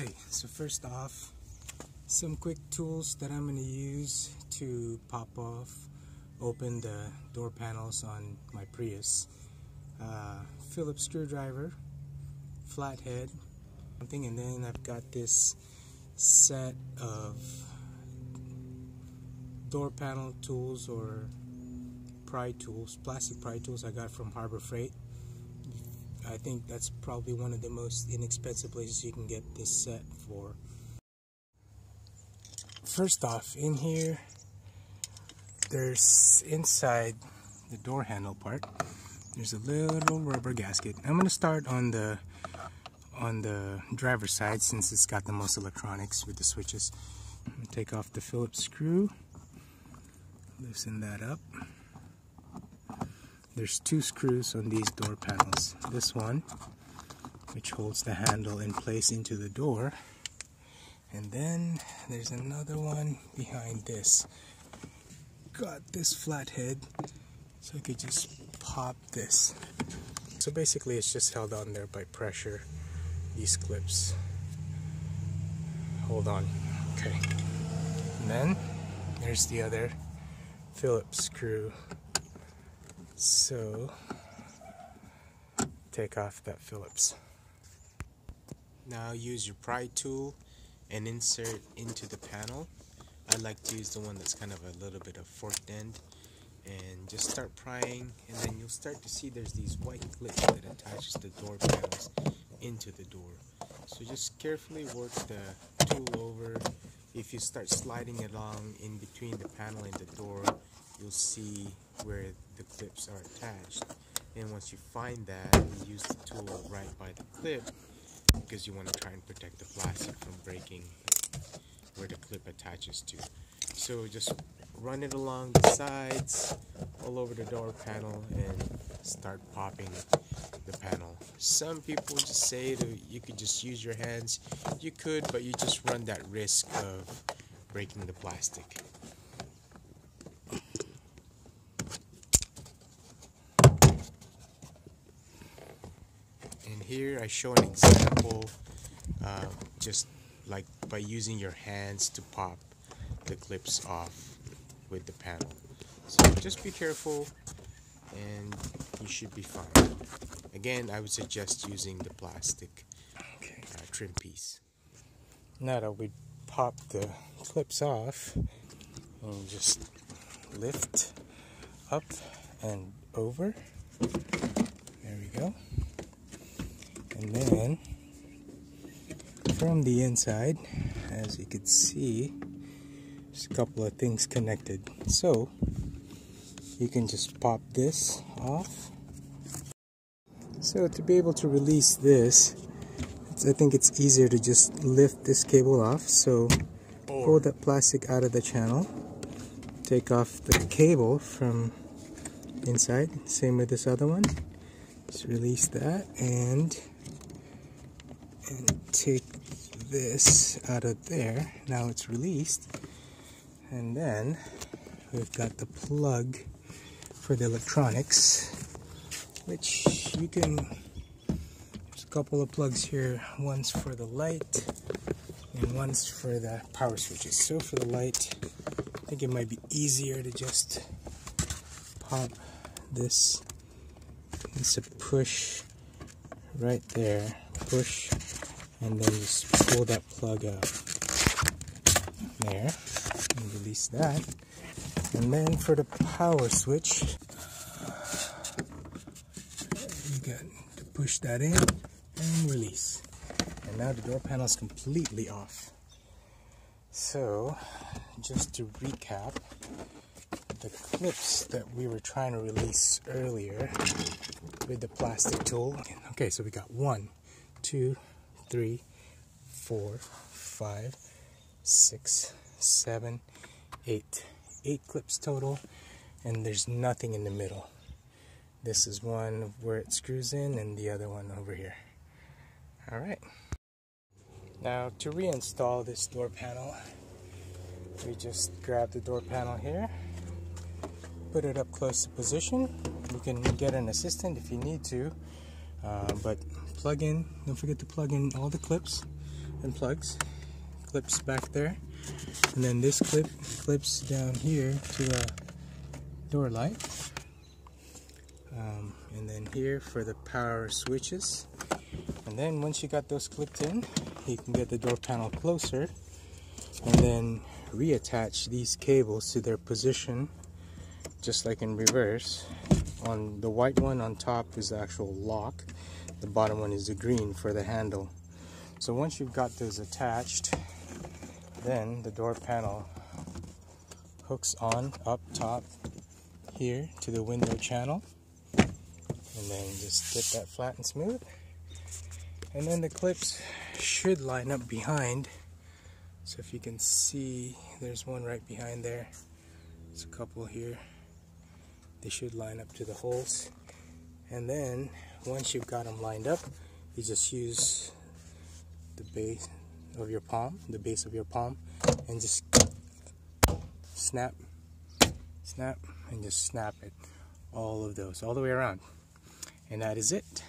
Okay, so first off, some quick tools that I'm going to use to pop off, open the door panels on my Prius. Phillips screwdriver, flathead, something, and then I've got this set of door panel tools or pry tools, plastic pry tools I got from Harbor Freight. I think that's probably one of the most inexpensive places you can get this set for. First off, in here, there's inside the door handle part, there's a little rubber gasket. I'm going to start on the driver's side since it's got the most electronics with the switches. I'm going to take off the Phillips screw, loosen that up. There's two screws on these door panels. This one, which holds the handle in place into the door, and then there's another one behind this. Got this flathead, so I could just pop this. So basically, it's just held on there by pressure. These clips. Hold on. Okay. And then there's the other Phillips screw. So, take off that Phillips. Now use your pry tool and insert into the panel. I like to use the one that's kind of a little bit of forked end. And just start prying, and then you'll start to see there's these white clips that attaches the door panels into the door. So just carefully work the tool over. If you start sliding it along in between the panel and the door, you'll see where the clips are attached, and once you find that, you use the tool right by the clip because you want to try and protect the plastic from breaking where the clip attaches to. So just run it along the sides, all over the door panel, and start popping the panel. Some people just say that you could just use your hands. You could, but you just run that risk of breaking the plastic. Here I show an example just like by using your hands to pop the clips off with the panel. So just be careful and you should be fine. Again, I would suggest using the plastic trim piece. Now that we pop the clips off, and just lift up and over. There we go. And then, from the inside, as you can see, there's a couple of things connected. So, you can just pop this off. So, to be able to release this, I think it's easier to just lift this cable off. So, pull that plastic out of the channel. Take off the cable from inside. Same with this other one. Just release that and take this out of there. Now it's released, and then we've got the plug for the electronics, which you can, there's a couple of plugs here, one's for the light and one's for the power switches. So for the light, I think it might be easier to just pop this, it's a push right there, push, and then just pull that plug out there and release that. And then for the power switch, you got to push that in and release. And now the door panel is completely off. So just to recap, the clips that we were trying to release earlier with the plastic tool. Okay, so we got 1, 2, 3, 4, 5, 6, 7, 8. 8 clips total, and there's nothing in the middle. This is one where it screws in and the other one over here. All right. Now to reinstall this door panel, we just grab the door panel here. Put it up close to position. You can get an assistant if you need to, but plug in, don't forget to plug in all the clips. and plugs, clips back there, and then this clip clips down here to the door light, and then here for the power switches. And then once you got those clipped in, you can get the door panel closer and then reattach these cables to their position, just like in reverse. On the white one on top is the actual lock, the bottom one is the green for the handle. So once you've got those attached, then the door panel hooks on up top here to the window channel, and then just get that flat and smooth. And then the clips should line up behind. So if you can see, there's one right behind there. There's a couple here. They should line up to the holes. And then once you've got them lined up, you just use the base of your palm, and just snap, snap, and just snap it. All of those, all the way around. And that is it.